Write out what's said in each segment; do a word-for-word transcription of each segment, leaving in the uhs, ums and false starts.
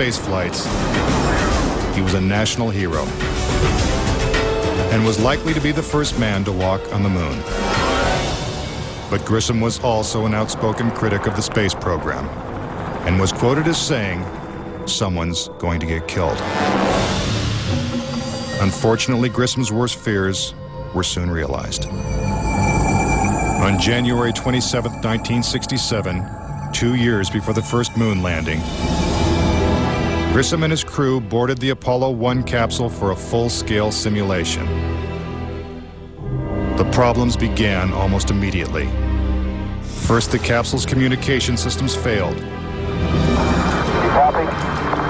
space flights, he was a national hero and was likely to be the first man to walk on the moon. But Grissom was also an outspoken critic of the space program and was quoted as saying, "Someone's going to get killed." Unfortunately, Grissom's worst fears were soon realized. On January twenty-seventh, nineteen sixty-seven, two years before the first moon landing, Grissom and his crew boarded the Apollo one capsule for a full-scale simulation. The problems began almost immediately. First, the capsule's communication systems failed. Copy?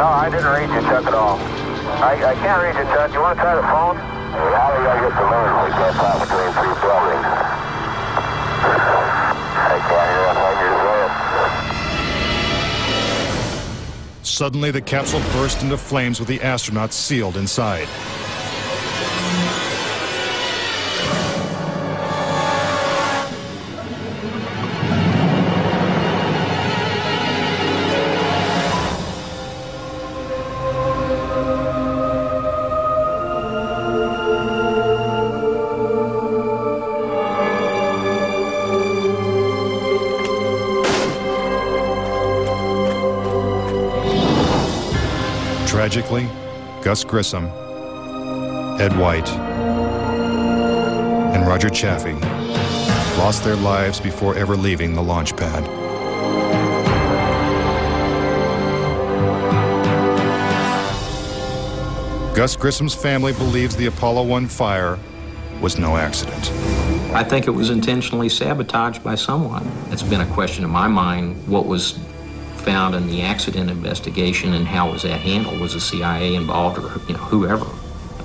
No, I didn't read you, Chuck, at all. I, I can't read you, Chuck. You want to try the phone? Hey, how do you get the moon? We can't fly between three buildings. I can't hear what you're saying. Suddenly, the capsule burst into flames with the astronauts sealed inside. Tragically, Gus Grissom, Ed White, and Roger Chaffee lost their lives before ever leaving the launch pad. Gus Grissom's family believes the Apollo one fire was no accident. I think it was intentionally sabotaged by someone. It's been a question in my mind, what was found in the accident investigation and how was that handled? Was the C I A involved or you know, whoever?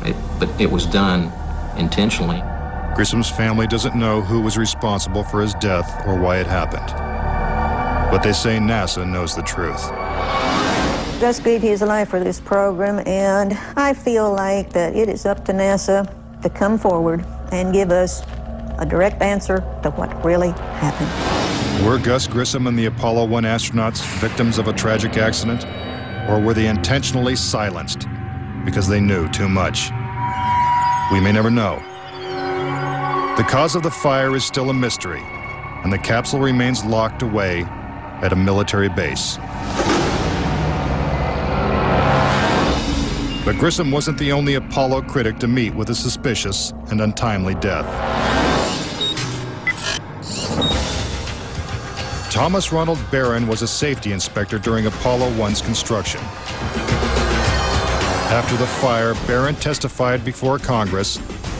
It, but it was done intentionally. Grissom's family doesn't know who was responsible for his death or why it happened. But they say NASA knows the truth. Gus gave his life for this program, and I feel like that it is up to NASA to come forward and give us a direct answer to what really happened. Were Gus Grissom and the Apollo one astronauts victims of a tragic accident, or were they intentionally silenced because they knew too much? We may never know. The cause of the fire is still a mystery, and the capsule remains locked away at a military base. But Grissom wasn't the only Apollo critic to meet with a suspicious and untimely death. Thomas Ronald Barron was a safety inspector during Apollo one's construction. After the fire, Barron testified before Congress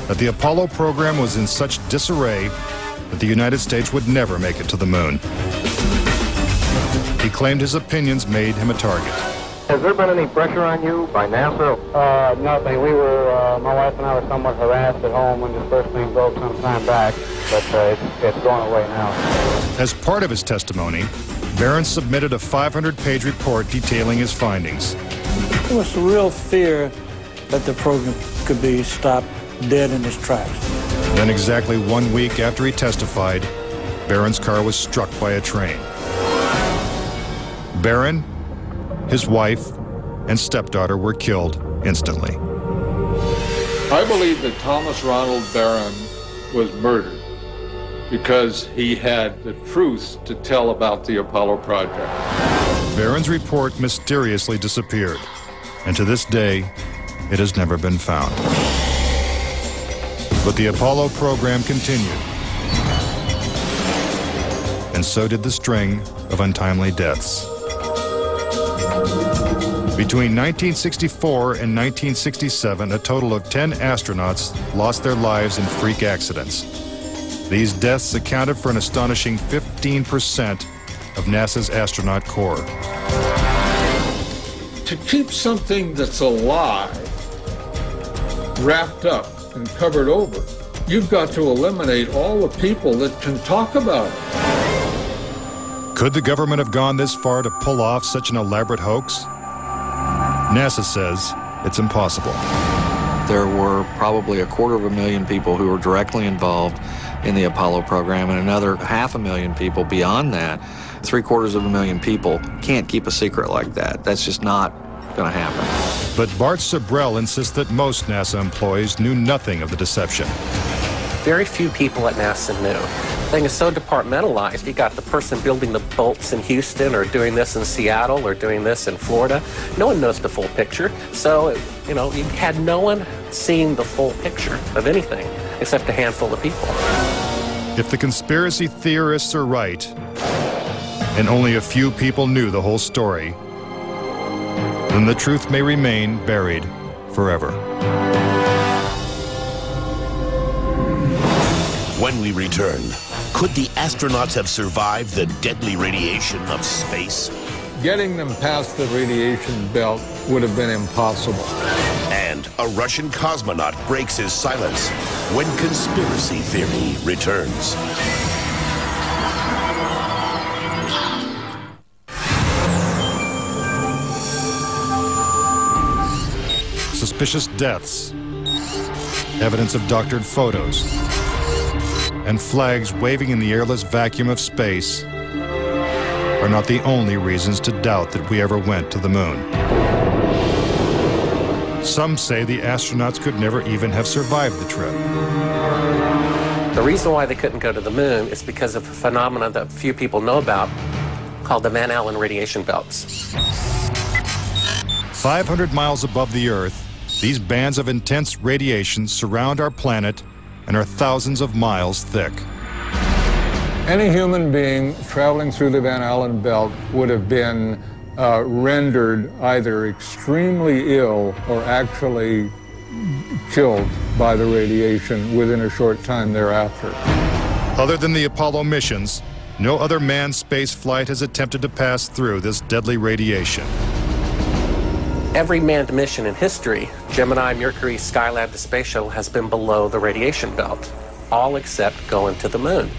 that the Apollo program was in such disarray that the United States would never make it to the moon. He claimed his opinions made him a target. Has there been any pressure on you by NASA? Uh, nothing. We were, uh, my wife and I were somewhat harassed at home when this first thing broke some time back, but uh, it's, it's going away now. As part of his testimony, Barron submitted a five hundred page report detailing his findings. There was a real fear that the program could be stopped dead in its tracks. Then exactly one week after he testified, Barron's car was struck by a train. Barron, his wife, and stepdaughter were killed instantly. I believe that Thomas Ronald Barron was murdered because he had the truth to tell about the Apollo project. Barron's report mysteriously disappeared, and to this day, it has never been found. But the Apollo program continued, and so did the string of untimely deaths. Between nineteen sixty-four and nineteen sixty-seven, a total of ten astronauts lost their lives in freak accidents. These deaths accounted for an astonishing fifteen percent of NASA's astronaut corps. To keep something that's alive wrapped up and covered over, you've got to eliminate all the people that can talk about it. Could the government have gone this far to pull off such an elaborate hoax? NASA says it's impossible. There were probably a quarter of a million people who were directly involved in the Apollo program and another half a million people beyond that. Three quarters of a million people can't keep a secret like that. That's just not going to happen. But Bart Sabrell insists that most NASA employees knew nothing of the deception. Very few people at NASA knew. The thing is so departmentalized. You got the person building the bolts in Houston, or doing this in Seattle, or doing this in Florida. No one knows the full picture. So, you know, you had no one seeing the full picture of anything except a handful of people. If the conspiracy theorists are right, and only a few people knew the whole story, then the truth may remain buried forever. When we return, could the astronauts have survived the deadly radiation of space? Getting them past the radiation belt would have been impossible. And a Russian cosmonaut breaks his silence when conspiracy theory returns. Suspicious deaths, evidence of doctored photos, and flags waving in the airless vacuum of space are not the only reasons to doubt that we ever went to the moon. Some say the astronauts could never even have survived the trip. The reason why they couldn't go to the moon is because of a phenomenon that few people know about called the Van Allen radiation belts. five hundred miles above the Earth, these bands of intense radiation surround our planet and are thousands of miles thick. Any human being traveling through the Van Allen belt would have been uh, rendered either extremely ill or actually killed by the radiation within a short time thereafter. Other than the Apollo missions, no other manned space flight has attempted to pass through this deadly radiation. Every manned mission in history, Gemini, Mercury, Skylab, the space shuttle, has been below the radiation belt, all except going to the moon.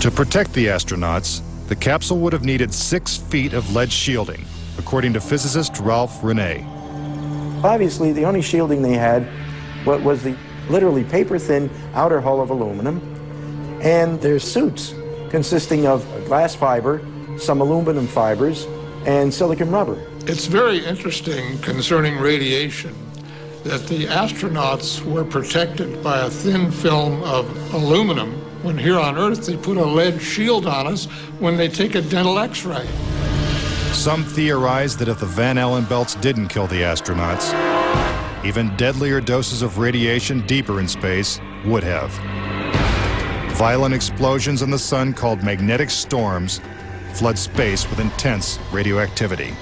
To protect the astronauts, the capsule would have needed six feet of lead shielding, according to physicist Ralph Rene. Obviously, the only shielding they had was the literally paper-thin outer hull of aluminum, and their suits consisting of glass fiber, some aluminum fibers, and silicon rubber. It's very interesting concerning radiation that the astronauts were protected by a thin film of aluminum, when here on Earth they put a lead shield on us when they take a dental x-ray. Some theorize that if the Van Allen belts didn't kill the astronauts, even deadlier doses of radiation deeper in space would have. Violent explosions in the sun called magnetic storms flood space with intense radioactivity.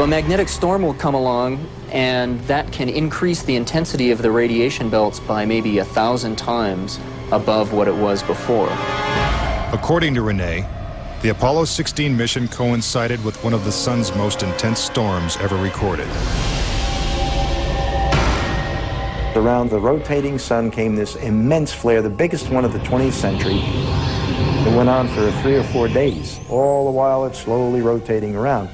A magnetic storm will come along, and that can increase the intensity of the radiation belts by maybe a thousand times above what it was before. According to Rene, the Apollo sixteen mission coincided with one of the sun's most intense storms ever recorded. Around the rotating sun came this immense flare, the biggest one of the twentieth century. It went on for three or four days, all the while it's slowly rotating around.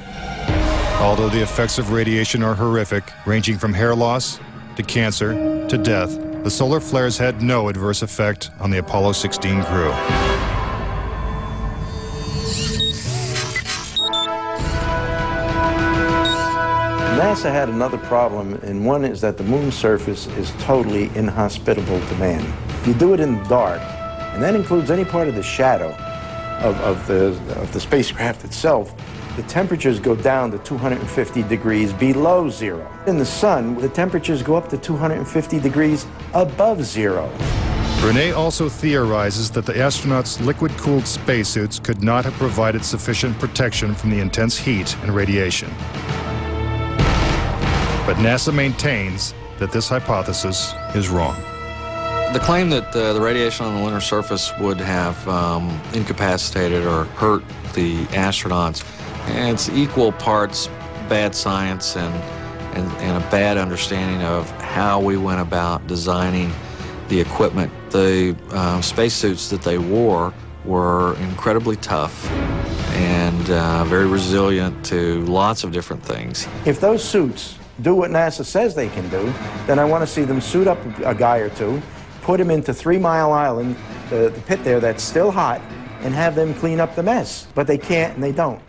Although the effects of radiation are horrific, ranging from hair loss to cancer to death, the solar flares had no adverse effect on the Apollo sixteen crew. NASA had another problem, and one is that the moon's surface is totally inhospitable to man. If you do it in the dark, and that includes any part of the shadow of, of, the, of the spacecraft itself, the temperatures go down to two hundred fifty degrees below zero. In the sun, the temperatures go up to two hundred fifty degrees above zero. Rene also theorizes that the astronauts' liquid-cooled spacesuits could not have provided sufficient protection from the intense heat and radiation. But NASA maintains that this hypothesis is wrong. The claim that uh, the radiation on the lunar surface would have um, incapacitated or hurt the astronauts, and it's equal parts bad science and, and, and a bad understanding of how we went about designing the equipment. The uh, spacesuits that they wore were incredibly tough and uh, very resilient to lots of different things. If those suits do what NASA says they can do, then I want to see them suit up a guy or two, put him into Three Mile Island, the, the pit there that's still hot, and have them clean up the mess. But they can't, and they don't.